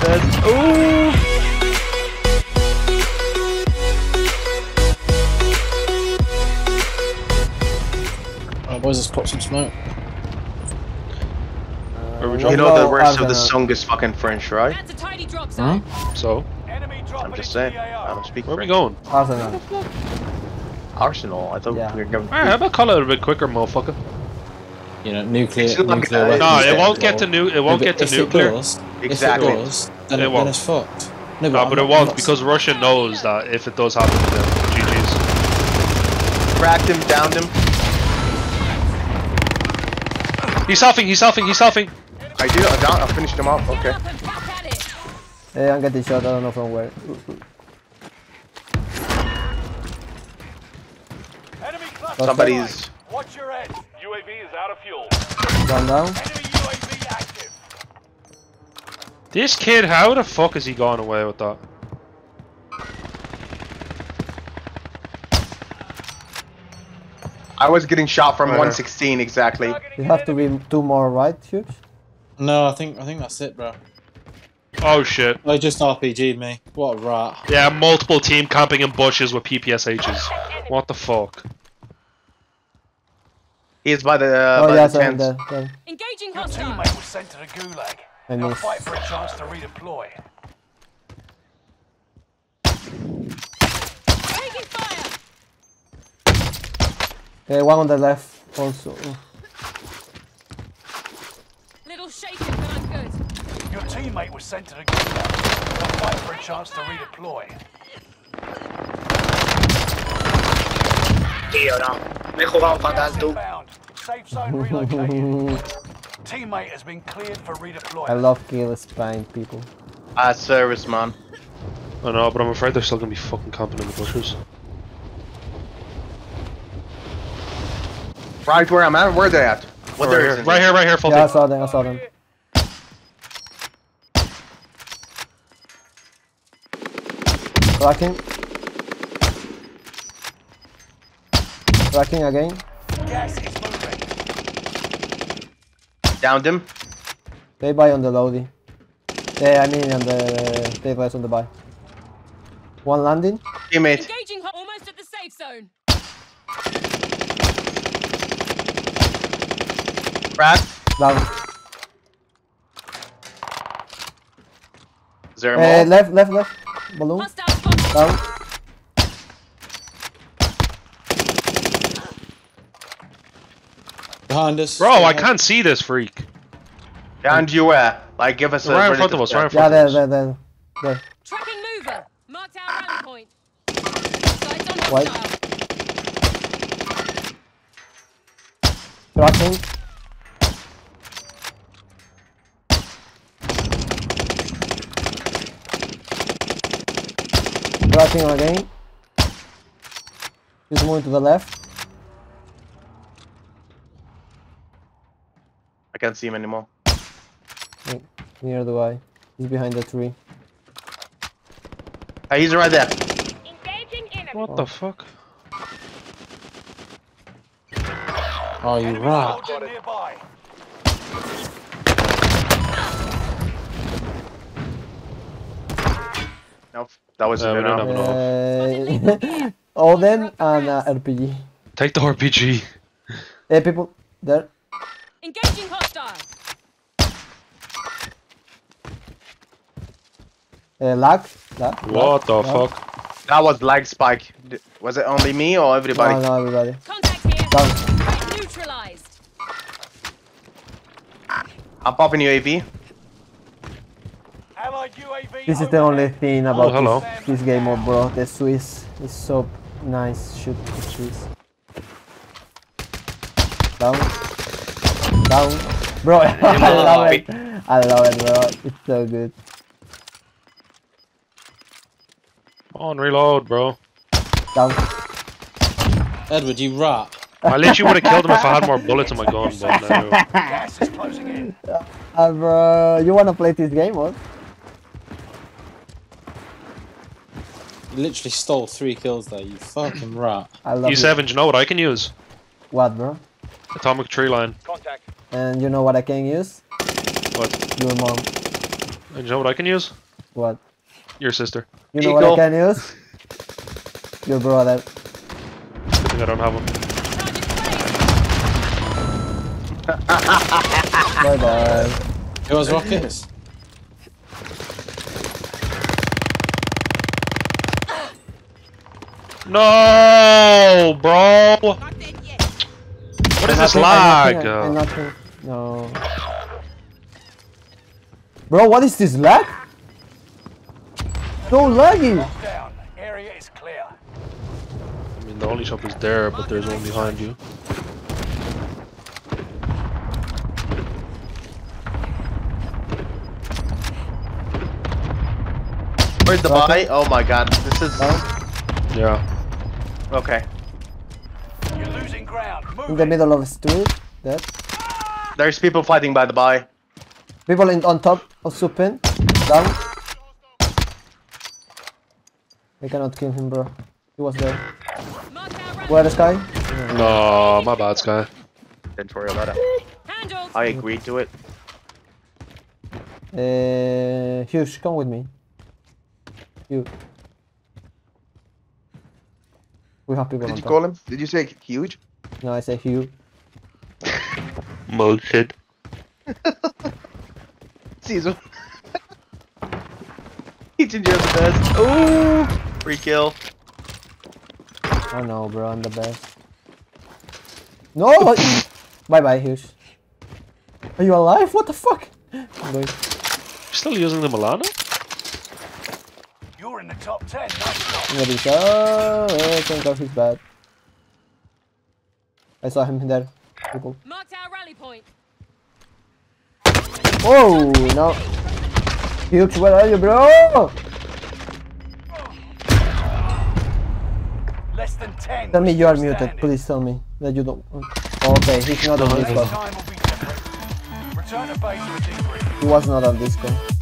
That's... Ooh! Alright, boys, let's pop some smoke. You know the rest of the song is fucking French, right? That's a tidy drop zone. Huh? So? I'm just saying. I don't speak French. Where are we going? Arsenal. Arsenal? I thought we were going to... Alright, how about call it a bit quicker, motherfucker? You know, nuclear no, it won't get to nuclear. Exactly. Then it's fucked. No, but it won't because Russia knows that if it does happen to them, GG's. Cracked him, downed him. He's huffing, he's huffing, he's huffing. I do, I finished him off, okay. Hey, I'm getting shot, I don't know from where. Somebody's... Watch your head. UAV is out of fuel. One down. Enemy UAV active. This kid, how the fuck is he going away with that? I was getting shot from 116 exactly. You have to be two more, right, Hugh? No, I think that's it, bro. Oh shit! They just RPG'd me. What a rat. Yeah, multiple team camping in bushes with PPSHs. What the fuck? He's by the tents. Engaging hostile. Your teammate was sent to the gulag. They'll fight for a chance to redeploy. Taking fire. Okay, one on the left also. Little shaken, but I'm good. Your teammate was sent to the gulag. They'll fight for a chance to redeploy. Tío, no. Me he jugado fatal, tú. I love Gale spying people. Ah, service, man. I know, but I'm afraid they're still gonna be fucking camping in the bushes. Right where I'm at? Where are they at? What right, there here. Right here, right here, full team. Yeah, I saw them. Cracking. Cracking again. Yes, it's moving. Downed him. They buy on the loady. Yeah, I mean on the they buy on the buy. One landing. Teammate. Engaging almost at the safe zone. Crap. Down. Is there a more? Left. Balloon. Down. Behind us. Bro, I can't see this freak. And you where? Like, give us right in front of us, right in front of us. Yeah, there. Tracking mover. Marked our round point. What? Tracking. Tracking again. He's moving to the left. Can't see him anymore. Near the way. He's behind the tree. He's right there. Engaging enemy. What the fuck? Oh, you rock. Nope, that was a good. Odin and RPG. Take the RPG. Hey, people. There. Engaging hostile. Lag. What the fuck? That was lag spike. Was it only me or everybody? No, everybody. Contact here. Down. Neutralized. I'm popping UAV. This is the only thing about this game, bro. The Swiss is so nice. Shoot the Swiss. Down. Down. Bro, I love it, bro. It's so good. Come on, reload, bro. Down. Edward, you rat. I literally would have killed him if I had more bullets in my gun, but no. Gas is closing in. Bro, you wanna play this game, what? You literally stole 3 kills there, you fucking rat. I love you. U7, do you know what I can use? What, bro? Atomic tree line. Contact. And you know what I can use? What? Your mom. You know what I can use? What? Your sister. You know what I can use? Your brother. I don't have one. Bye bye. It was rockets. No, bro. What is this lag? No. Bro, what is this lag? So laggy. Area is clear. I mean, the only shop is there, but there's one behind you. The body? Oh my god, this is. Yeah. Okay. You're losing ground. Move in the middle of the street. Dead. There's people fighting by the body. People in, on top of Supin. Down. We cannot kill him, bro. He was there. Where is Sky? No, my bad, Sky. Don't worry about it. I agreed to it. Huge, come with me. You. We have people. Did you call him? Did you say huge? No, I said Hugh. Bullshit. Caesar. He's in just the best. Ooh! Free kill. Oh no, bro, I'm the best. No! Bye bye, Hugh. Are you alive? What the fuck? You're still using the Milano? In the top 10, nice. Oh, I think he's bad. I saw him there. People. Marked our rally point. Oh no! Huge, where are you, bro? Less than 10. Tell me you are muted. Please tell me that you don't. Okay, he's not on Discord. He was not on Discord.